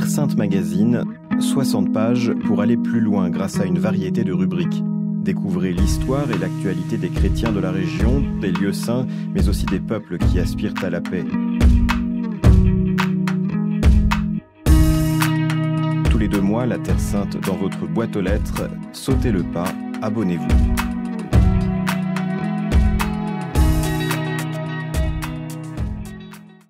Terre Sainte Magazine, 60 pages pour aller plus loin grâce à une variété de rubriques. Découvrez l'histoire et l'actualité des chrétiens de la région, des lieux saints, mais aussi des peuples qui aspirent à la paix. Tous les 2 mois, la Terre Sainte dans votre boîte aux lettres. Sautez le pas, abonnez-vous.